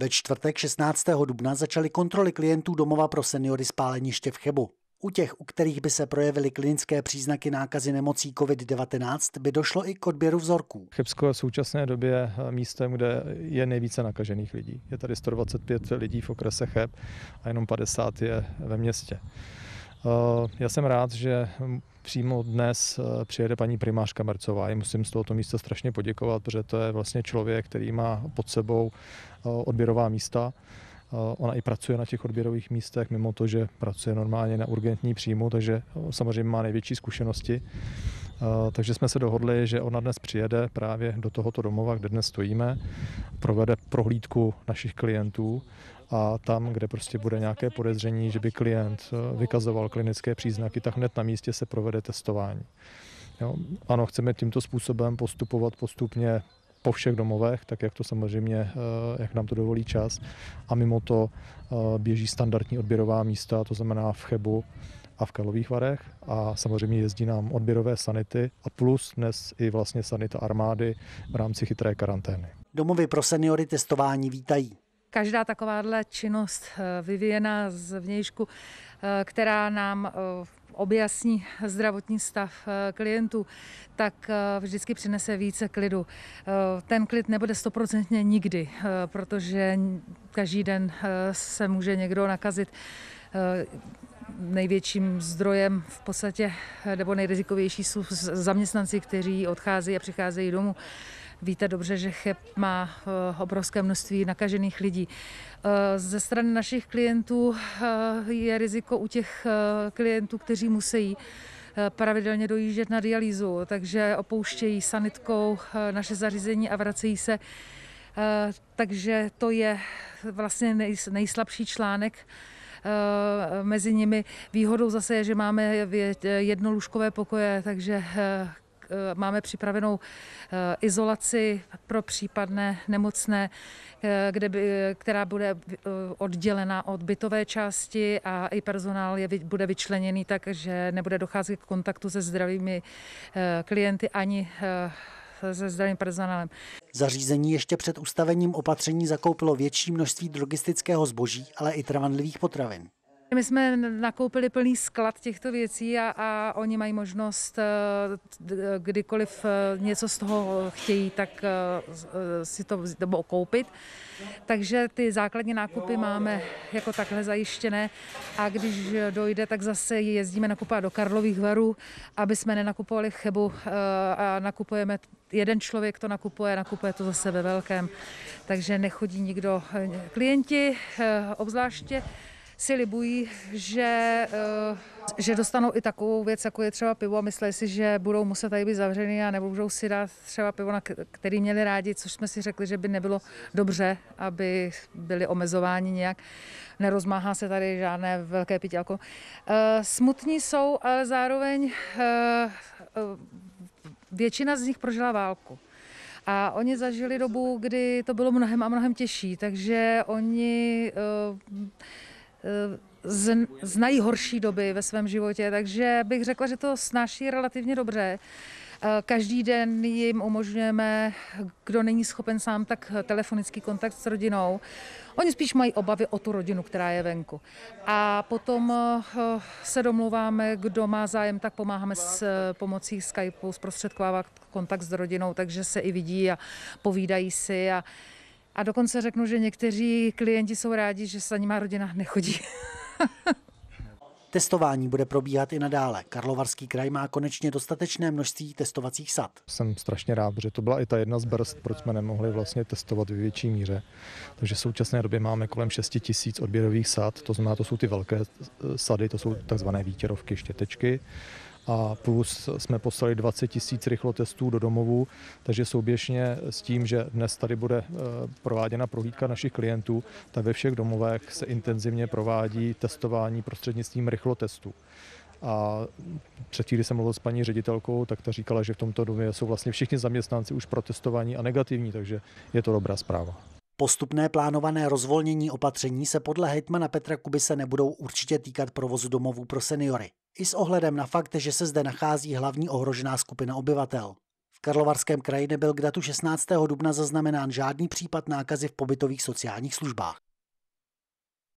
Ve čtvrtek 16. dubna začaly kontroly klientů domova pro seniory Spáleniště v Chebu. U těch, u kterých by se projevily klinické příznaky nákazy nemocí COVID-19, by došlo i k odběru vzorků. Chebsko je v současné době místem, kde je nejvíce nakažených lidí. Je tady 125 lidí v okrese Cheb a jenom 50 je ve městě. Já jsem rád, že přímo dnes přijede paní primářka Märzová. Já musím z tohoto místa strašně poděkovat, protože to je vlastně člověk, který má pod sebou odběrová místa. Ona i pracuje na těch odběrových místech, mimo to, že pracuje normálně na urgentní příjmu, takže samozřejmě má největší zkušenosti. Takže jsme se dohodli, že ona dnes přijede právě do tohoto domova, kde dnes stojíme, provede prohlídku našich klientů a tam, kde prostě bude nějaké podezření, že by klient vykazoval klinické příznaky, tak hned na místě se provede testování. Jo? Ano, chceme tímto způsobem postupovat postupně po všech domovech, tak jak to samozřejmě, jak nám to dovolí čas. A mimo to běží standardní odběrová místa, to znamená v Chebu a v Karlových Varech. A samozřejmě jezdí nám odběrové sanity a plus dnes i vlastně sanita armády v rámci chytré karantény. Domovy pro seniory testování vítají. Každá takováhle činnost vyvíjená z vnějšku, která nám objasní zdravotní stav klientů, tak vždycky přinese více klidu. Ten klid nebude 100% nikdy, protože každý den se může někdo nakazit. Největším zdrojem v podstatě, nebo nejrizikovější jsou zaměstnanci, kteří odcházejí a přicházejí domů. Víte dobře, že Cheb má obrovské množství nakažených lidí. Ze strany našich klientů je riziko u těch klientů, kteří musí pravidelně dojíždět na dialýzu, takže opouštějí sanitkou naše zařízení a vracejí se. Takže to je vlastně nejslabší článek mezi nimi. Výhodou zase je, že máme jednolůžkové pokoje, takže máme připravenou izolaci pro případné nemocné, která bude oddělena od bytové části a i personál bude vyčleněný tak, že nebude docházet k kontaktu se zdravými klienty ani se zdravým personálem. Zařízení ještě před ustavením opatření zakoupilo větší množství drogistického zboží, ale i trvanlivých potravin. My jsme nakoupili plný sklad těchto věcí a oni mají možnost, kdykoliv něco z toho chtějí, tak si to koupit. Takže ty základní nákupy máme jako takhle zajištěné a když dojde, tak zase jezdíme nakupovat do Karlových Varů, aby jsme nenakupovali v Chebu a nakupujeme. Jeden člověk to nakupuje to zase ve velkém, takže nechodí nikdo. Klienti obzvláště si libují, že dostanou i takovou věc, jako je třeba pivo a myslí si, že budou muset tady být zavřený a nebudou si dát třeba pivo, který měli rádi, což jsme si řekli, že by nebylo dobře, aby byli omezováni nějak. Nerozmáhá se tady žádné velké pití alkohol. Smutní jsou, ale zároveň většina z nich prožila válku. A oni zažili dobu, kdy to bylo mnohem a mnohem těžší, takže oni znají horší doby ve svém životě, takže bych řekla, že to snáší relativně dobře. Každý den jim umožňujeme, kdo není schopen sám, tak telefonický kontakt s rodinou. Oni spíš mají obavy o tu rodinu, která je venku. A potom se domluváme, kdo má zájem, tak pomáháme s pomocí Skypeu, zprostředkovávat kontakt s rodinou, takže se i vidí a povídají si. A dokonce řeknu, že někteří klienti jsou rádi, že za nima rodina nechodí. Testování bude probíhat i nadále. Karlovarský kraj má konečně dostatečné množství testovacích sad. Jsem strašně rád, protože to byla i ta jedna z brzd, proč jsme nemohli vlastně testovat ve větší míře. Takže v současné době máme kolem 6 000 odběrových sad, to znamená, to jsou ty velké sady, to jsou takzvané výtěrovky, štětečky. A plus jsme poslali 20 000 rychlotestů do domovů, takže souběžně s tím, že dnes tady bude prováděna prohlídka našich klientů, tak ve všech domovech se intenzivně provádí testování prostřednictvím rychlotestů. A před chvíli jsem mluvil s paní ředitelkou, tak ta říkala, že v tomto domě jsou vlastně všichni zaměstnanci už protestovaní a negativní, takže je to dobrá zpráva. Postupné plánované rozvolnění opatření se podle hejtmana Petra Kuby se nebudou určitě týkat provozu domovů pro seniory. I s ohledem na fakt, že se zde nachází hlavní ohrožená skupina obyvatel. V Karlovarském kraji nebyl k datu 16. dubna zaznamenán žádný případ nákazy v pobytových sociálních službách.